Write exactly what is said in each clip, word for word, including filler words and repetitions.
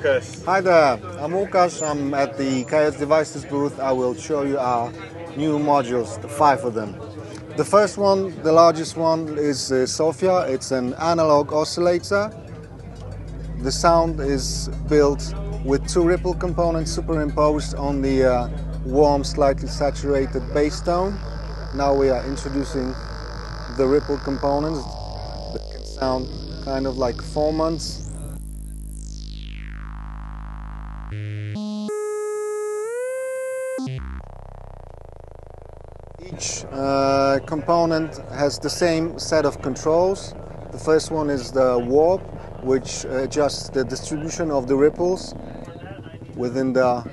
Lukasz. Hi there, I'm Lukasz, I'm at the Xaoc Devices booth. I will show you our new modules, the five of them. The first one, the largest one, is uh, SOFIA. It's an analog oscillator. The sound is built with two ripple components superimposed on the uh, warm, slightly saturated bass tone. Now we are introducing the ripple components that can sound kind of like formants. Each uh, component has the same set of controls. The first one is the warp, which adjusts the distribution of the ripples within the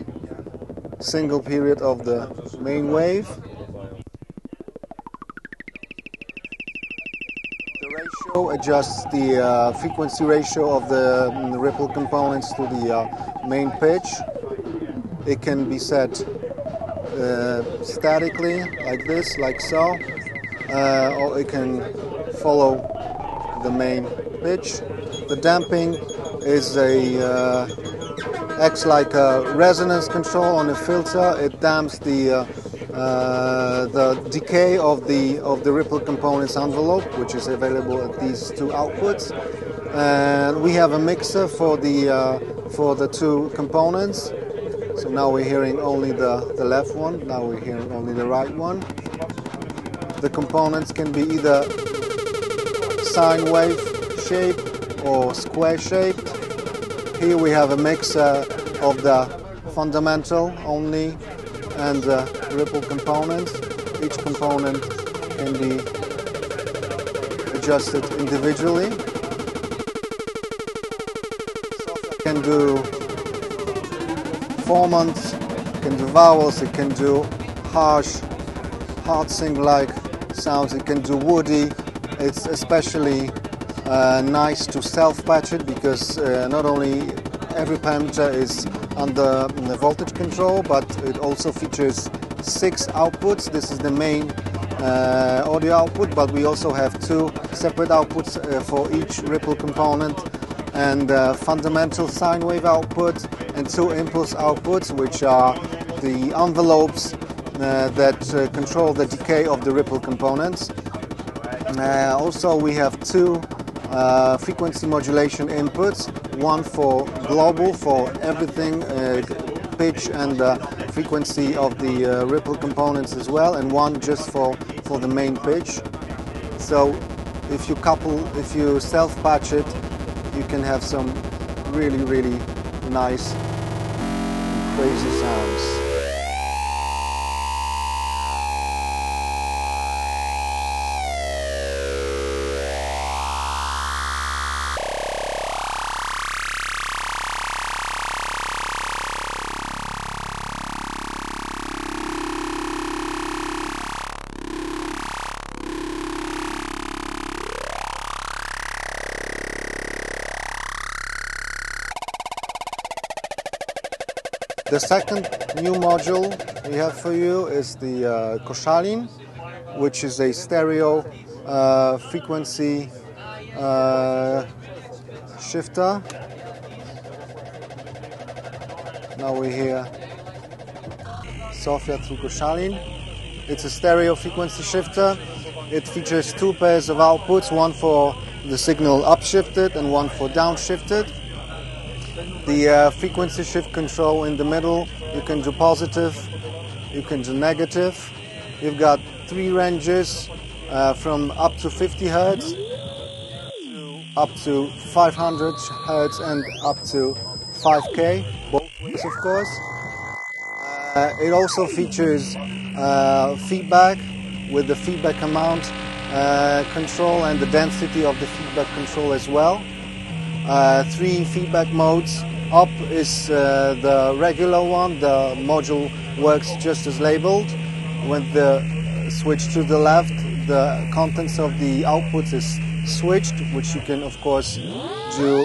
single period of the main wave. The ratio adjusts the uh, frequency ratio of the um, ripple components to the uh, main pitch. It can be set uh, statically, like this, like so, uh, or it can follow the main pitch. The damping is a uh, acts like a resonance control on a filter. It damps the uh, uh, the decay of the of the ripple components envelope, which is available at these two outputs. And we have a mixer for the uh, for the two components. So now we're hearing only the the left one. Now we're hearing only the right one. The components can be either sine wave shape or square shaped. Here we have a mixer uh, of the fundamental only and the ripple components. Each component can be adjusted individually. It can do formants, it can do vowels, it can do harsh, hard sing-like sounds, it can do woody. It's especially uh, nice to self-patch it because uh, not only every parameter is under the voltage control, but it also features six outputs. This is the main uh, audio output, but we also have two separate outputs uh, for each ripple component, and uh, fundamental sine wave output and two impulse outputs, which are the envelopes uh, that uh, control the decay of the ripple components. Uh, also, we have two uh, frequency modulation inputs, one for global, for everything, uh, pitch and uh, frequency of the uh, ripple components as well, and one just for, for the main pitch. So if you couple, if you self-patch it, you can have some really, really nice, crazy sounds. The second new module we have for you is the uh, Koszalin, which is a stereo uh, frequency uh, shifter. Now we hear SOFIA through Koszalin. It's a stereo frequency shifter. It features two pairs of outputs, one for the signal upshifted and one for downshifted. The uh, frequency shift control in the middle, you can do positive, you can do negative. You've got three ranges uh, from up to fifty hertz, up to five hundred hertz, and up to five K, both ways of course. Uh, it also features uh, feedback with the feedback amount uh, control and the density of the feedback control as well. Uh, three feedback modes. Up is uh, the regular one, the module works just as labeled. When the switch to the left, the contents of the outputs is switched, which you can of course do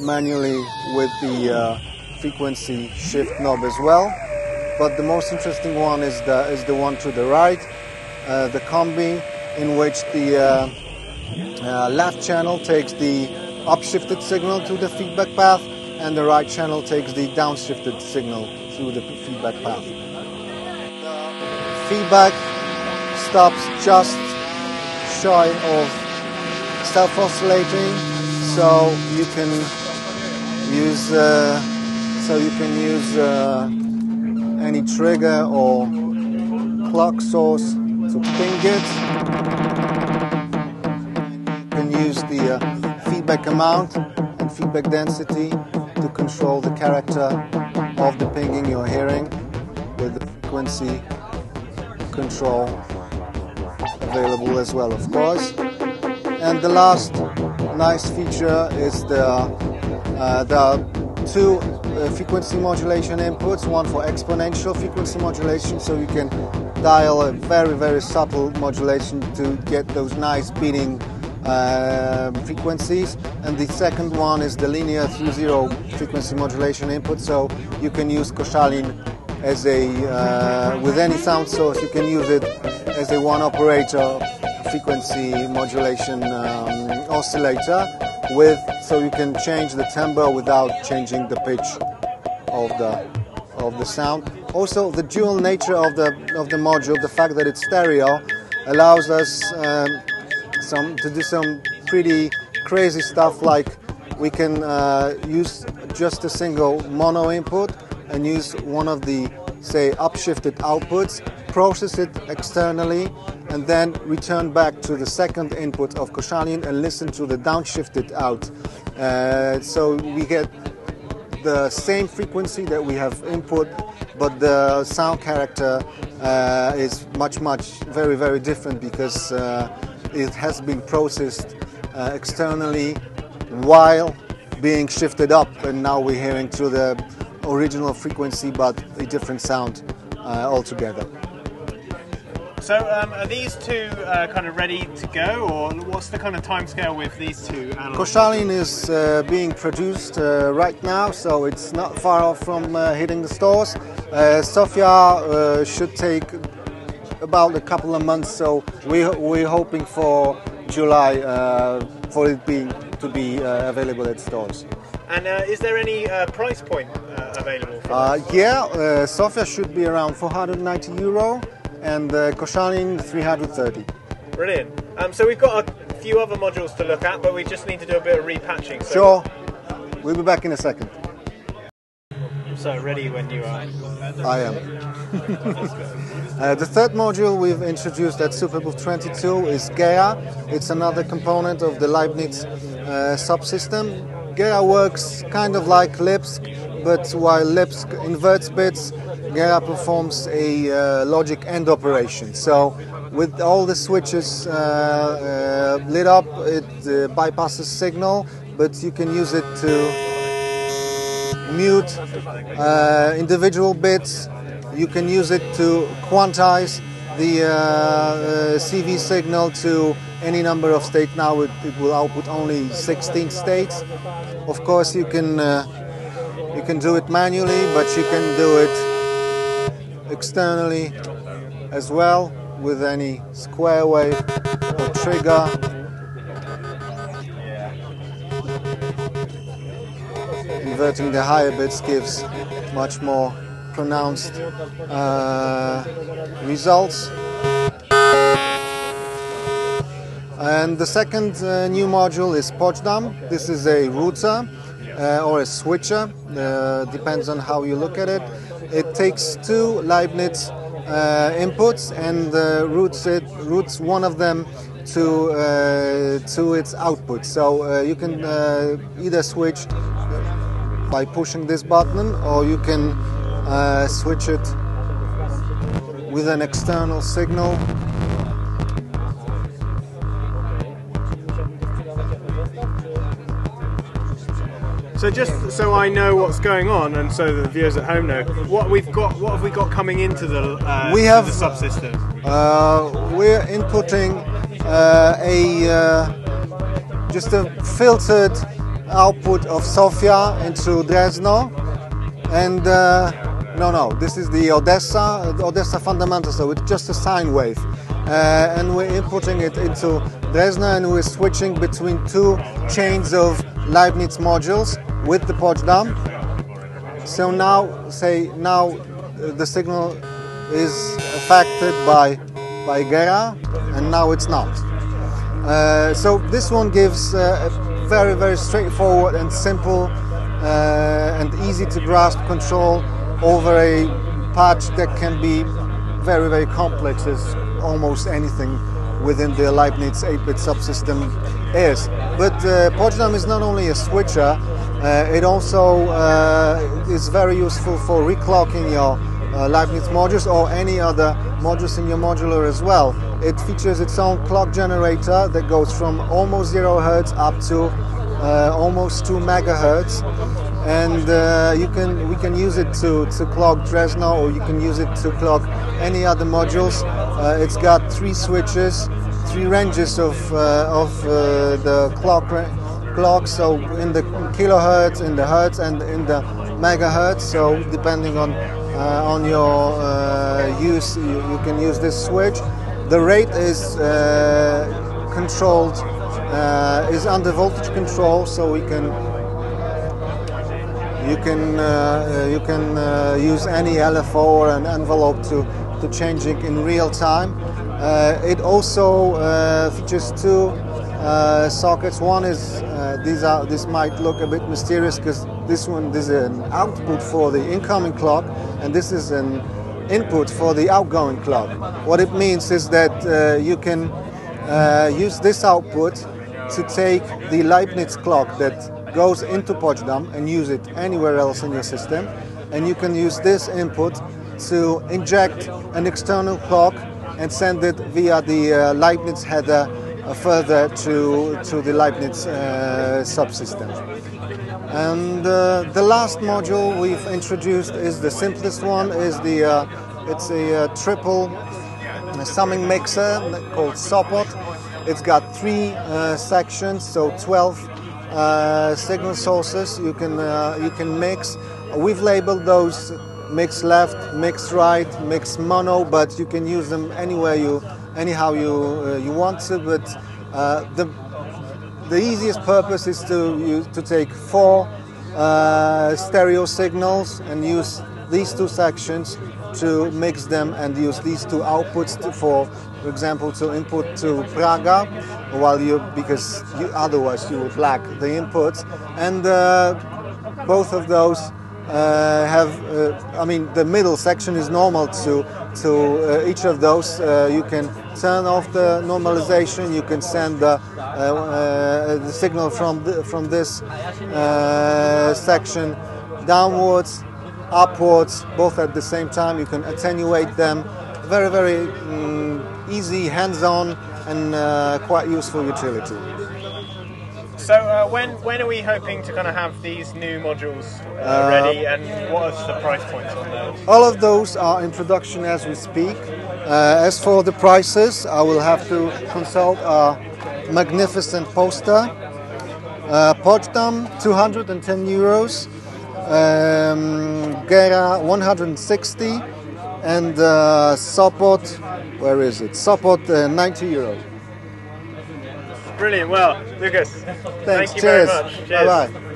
manually with the uh, frequency shift knob as well. But the most interesting one is the, is the one to the right, uh, the combi, in which the uh, uh, left channel takes the upshifted signal to the feedback path, and the right channel takes the downshifted signal through the feedback path. The feedback stops just shy of self-oscillating, so you can use uh, so you can use uh, any trigger or clock source to ping it. You can use the uh, feedback amount and feedback density to control the character of the pinging you're hearing with the frequency control available as well, of course. And the last nice feature is the, uh, the two uh, frequency modulation inputs, one for exponential frequency modulation, so you can dial a very, very subtle modulation to get those nice beating uh, frequencies. And the second one is the linear through zero frequency modulation input, so you can use Koszalin as a, uh, with any sound source, you can use it as a one operator frequency modulation um, oscillator, with so you can change the timbre without changing the pitch of the of the sound. Also, the dual nature of the of the module, the fact that it's stereo, allows us um, some to do some pretty crazy stuff. Like we can uh, use just a single mono input and use one of the, say, upshifted outputs, process it externally, and then return back to the second input of Koszalin and listen to the downshifted out. Uh, so we get the same frequency that we have input, but the sound character uh, is much, much, very, very different, because uh, it has been processed uh, externally while being shifted up, and now we're hearing to the original frequency, but a different sound uh, altogether. So um, are these two uh, kind of ready to go, or what's the kind of timescale with these two analyses? Koszalin is uh, being produced uh, right now, so it's not far off from uh, hitting the stores. Uh, SOFIA uh, should take about a couple of months, so we, we're hoping for July uh, for it being to be uh, available at stores. And uh, is there any uh, price point uh, available for uh, this? Yeah, uh, SOFIA should be around four hundred ninety euro and uh, Koszalin three hundred thirty. Brilliant. Um, so we've got a few other modules to look at, but we just need to do a bit of repatching. So sure. We'll be back in a second. So ready when you are. I am. uh, the third module we've introduced at Superbooth twenty-two is G E A. It's another component of the Leibniz uh, subsystem. G E A works kind of like Lipsk, but while Lipsk inverts bits, G E A performs a uh, logic end operation. So with all the switches uh, uh, lit up, it uh, bypasses signal, but you can use it to mute uh, individual bits. You can use it to quantize the uh, uh, C V signal to any number of states. Now it, it will output only sixteen states. Of course, you can uh, you can do it manually, but you can do it externally as well with any square wave or trigger. Inverting the higher bits gives much more pronounced uh, results. And the second uh, new module is Poczdam. This is a router uh, or a switcher, uh, depends on how you look at it. It takes two Leibniz uh, inputs and uh, routes it, routes one of them to uh, to its output. So uh, you can uh, either switch by pushing this button, or you can uh, switch it with an external signal. So just so I know what's going on, and so the viewers at home know, what we've got, what have we got coming into the, uh, we have, the subsystem? Uh, we're inputting uh, a uh, just a filtered output of SOFIA into Dresnor, and uh, no, no, this is the Odessa, the Odessa fundamental, so it's just a sine wave, uh, and we're inputting it into Dresnor, and we're switching between two chains of Leibniz modules. with the Poczdam. So now, say now, uh, the signal is affected by by Gera, and now it's not. Uh, so this one gives uh, a very very straightforward and simple uh, and easy to grasp control over a patch that can be very very complex, as almost anything within the Leibniz eight-bit subsystem is. But uh, Poczdam is not only a switcher, uh, it also uh, is very useful for reclocking your uh, Leibniz modules or any other modules in your modular as well. It features its own clock generator that goes from almost zero hertz up to uh, almost two megahertz, and uh, you can we can use it to, to clock Dresnor, or you can use it to clock any other modules. Uh, it's got three switches, three ranges of uh, of uh, the clock clock. So in the kilohertz, in the hertz, and in the megahertz. So depending on uh, on your uh, use, you, you can use this switch. The rate is uh, controlled, uh, is under voltage control, so we can you can uh, you can uh, use any L F O or an envelope to to change it in real time. Uh, it also uh, features two uh, sockets. One is uh, these are this might look a bit mysterious, because this one this is an output for the incoming clock, and this is an input for the outgoing clock. What it means is that uh, you can uh, use this output to take the Leibniz clock that goes into Poczdam and use it anywhere else in your system, and you can use this input to inject an external clock and send it via the uh, Leibniz header uh, further to, to the Leibniz uh, subsystem. And uh, the last module we've introduced is the simplest one. Is the uh, it's a uh, triple summing mixer called Sopot. It's got three uh, sections, so twelve uh, signal sources you can uh, you can mix. We've labeled those mix left, mix right, mix mono, but you can use them anywhere you anyhow you uh, you want to. But uh, the The easiest purpose is to use, to take four uh, stereo signals and use these two sections to mix them, and use these two outputs to, for, for example, to input to Praga, while you because you, otherwise you would lack the inputs. And uh, both of those uh, have, uh, I mean, the middle section is normal to to uh, each of those. Uh, you can turn off the normalization. You can send the, uh, uh, the signal from the, from this uh, section downwards, upwards, both at the same time. You can attenuate them. Very, very mm, easy, hands-on, and uh, quite useful utility. So uh, when when are we hoping to kind of have these new modules uh, uh, ready, and what are the price points on those? All of those are in production as we speak. Uh, as for the prices, I will have to consult our magnificent poster. Uh, Poczdam two hundred ten euros, um, Gera one hundred sixty, and uh, Sopot, where is it? Sopot uh, ninety euros. Brilliant. Well, Lukasz, thank you very much. Cheers. Bye-bye.